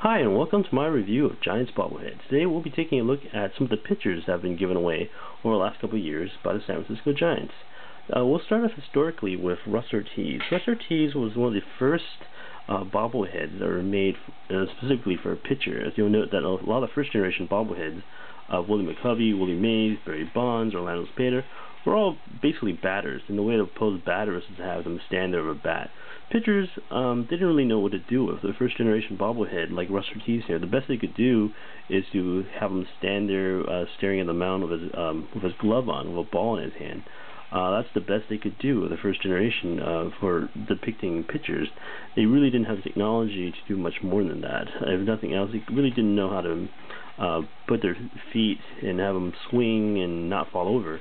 Hi, and welcome to my review of Giant Bobblehead. Today we'll be taking a look at some of the pitchers that have been given away over the last couple of years by the San Francisco Giants. We'll start off historically with Russ Ortiz. Russ Ortiz was one of the first bobbleheads that were made specifically for a pitcher. As you'll note that a lot of first generation bobbleheads, Willie McCovey, Willie Mays, Barry Bonds, Orlando Cepeda, were all basically batters, and the way to pose batters is to have them stand over a bat. Pitchers didn't really know what to do with the first generation bobblehead like Russ Ortiz here. The best they could do is to have him stand there staring at the mound with his glove on, with a ball in his hand. That's the best they could do with the first generation for depicting pitchers. They really didn't have technology to do much more than that. If nothing else, they really didn't know how to put their feet and have them swing and not fall over.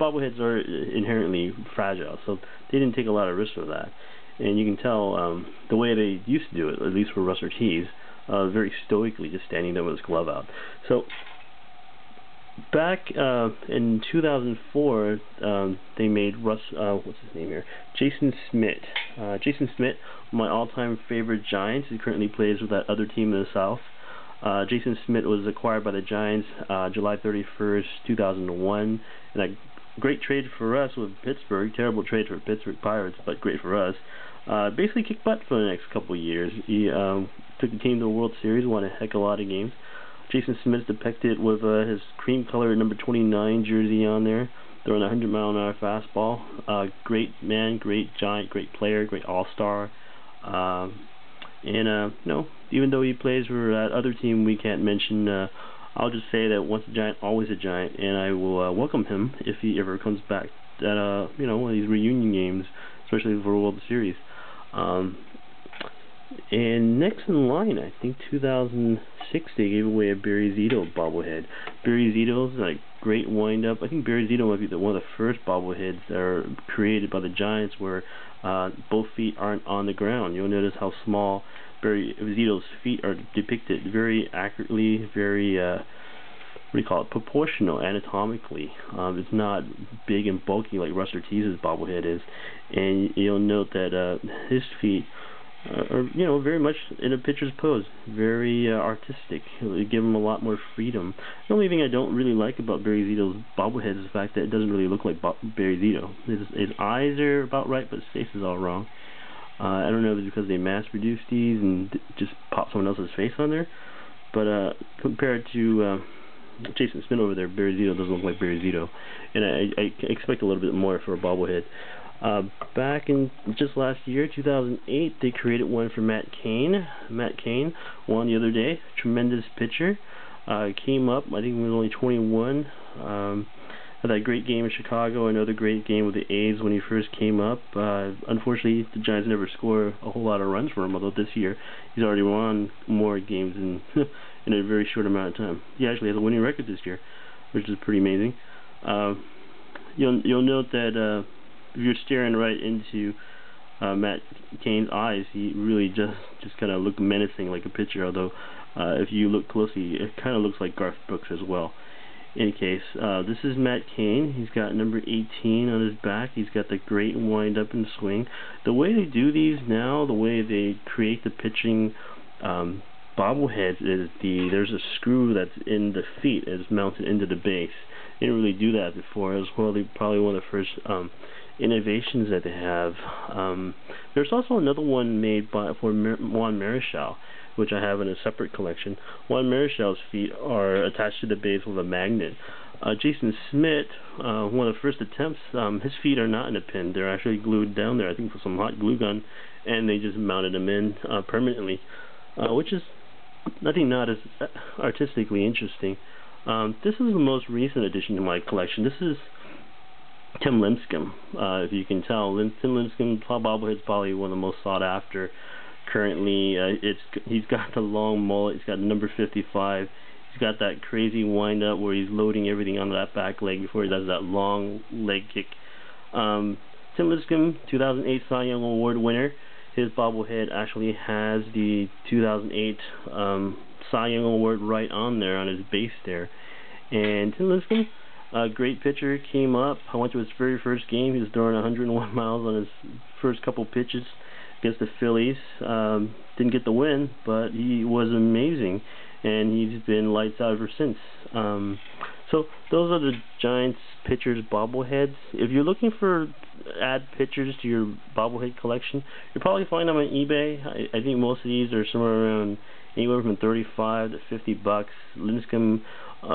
Bobbleheads are inherently fragile, so they didn't take a lot of risk with that. And you can tell the way they used to do it, at least for Russ Ortiz, very stoically, just standing there with his glove out. So back in 2004, they made Jason Schmidt. Jason Schmidt, my all-time favorite Giants, he currently plays with that other team in the South. Jason Schmidt was acquired by the Giants July 31st, 2001, and a great trade for us with Pittsburgh. Terrible trade for Pittsburgh Pirates, but great for us. Basically kicked butt for the next couple of years. He took the team to the World Series, won a heck of a lot of games. Jason Schmidt's depicted with his cream-colored number 29 jersey on there, throwing a 100-mile-an-hour fastball. Great man, great Giant, great player, great all-star. Even though he plays for that other team we can't mention, I'll just say that once a Giant, always a Giant, and I will welcome him if he ever comes back at one of these reunion games, especially for World Series. And next in line, I think 2006, they gave away a Barry Zito bobblehead. Barry Zito's like great wind-up. I think Barry Zito might be one of the first bobbleheads that are created by the Giants where both feet aren't on the ground. You'll notice how small Barry Zito's feet are depicted, very accurately, very proportional anatomically. It's not big and bulky like Russ Ortiz's bobblehead is, and you'll note that his feet are very much in a pitcher's pose, very artistic. It gives him a lot more freedom. The only thing I don't really like about Barry Zito's bobblehead is the fact that it doesn't really look like Barry Zito. His eyes are about right, but his face is all wrong. I don't know if it's because they mass-produced these and just pop someone else's face on there, but compared to Jason Schmidt over there, Barry Zito doesn't look like Barry Zito, and I expect a little bit more for a bobblehead. Back in just last year, 2008, they created one for Matt Cain. Matt Cain won the other day. Tremendous pitcher. Came up, I think he was only 21. Had that great game in Chicago, another great game with the A's when he first came up. Unfortunately, the Giants never score a whole lot of runs for him, although this year he's already won more games in a very short amount of time. He actually has a winning record this year, which is pretty amazing. You'll note that if you're staring right into Matt Cain's eyes, he really just kind of looked menacing like a pitcher, although if you look closely, it kind of looks like Garth Brooks as well. In any case, this is Matt Cain. He's got number 18 on his back. He's got the great wind-up and swing. The way they do these now, the way they create the pitching bobbleheads is there's a screw that's in the feet that's mounted into the base. They didn't really do that before. It was probably one of the first innovations that they have. There's also another one made for Juan Marichal, which I have in a separate collection. Juan Marichal's feet are attached to the base with a magnet. Jason Schmidt, one of the first attempts, his feet are not in a pin. They're actually glued down there, I think, with some hot glue gun, and they just mounted them in permanently, which is nothing not as artistically interesting. This is the most recent addition to my collection. This is Tim Lincecum. If you can tell, Tim Lincecum bobblehead is probably one of the most sought after. Currently, he's got the long mullet. He's got number 55. He's got that crazy wind-up where he's loading everything onto that back leg before he does that long leg kick. Tim Lincecum, 2008 Cy Young Award winner. His bobblehead actually has the 2008 Cy Young Award right on there, on his base there. And Tim Lincecum, a great pitcher, came up. I went to his very first game. He was throwing 101 miles on his first couple pitches. against the Phillies. Didn't get the win, but he was amazing, and he's been lights out ever since. So those are the Giants pitchers bobbleheads. If you're looking for add pitchers to your bobblehead collection, you'll probably find them on eBay. I think most of these are somewhere around anywhere from $35 to $50. Lincecum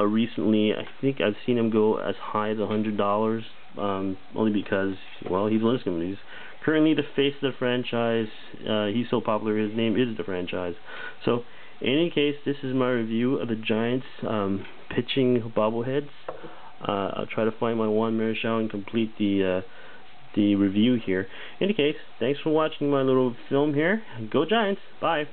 recently, I think I've seen him go as high as $100, only because, well, he's Lincecum. He's currently the face of the franchise. He's so popular, his name is the franchise. So, in any case, this is my review of the Giants pitching bobbleheads. I'll try to find my Juan Marichal and complete the review here. In any case, thanks for watching my little film here. Go Giants! Bye!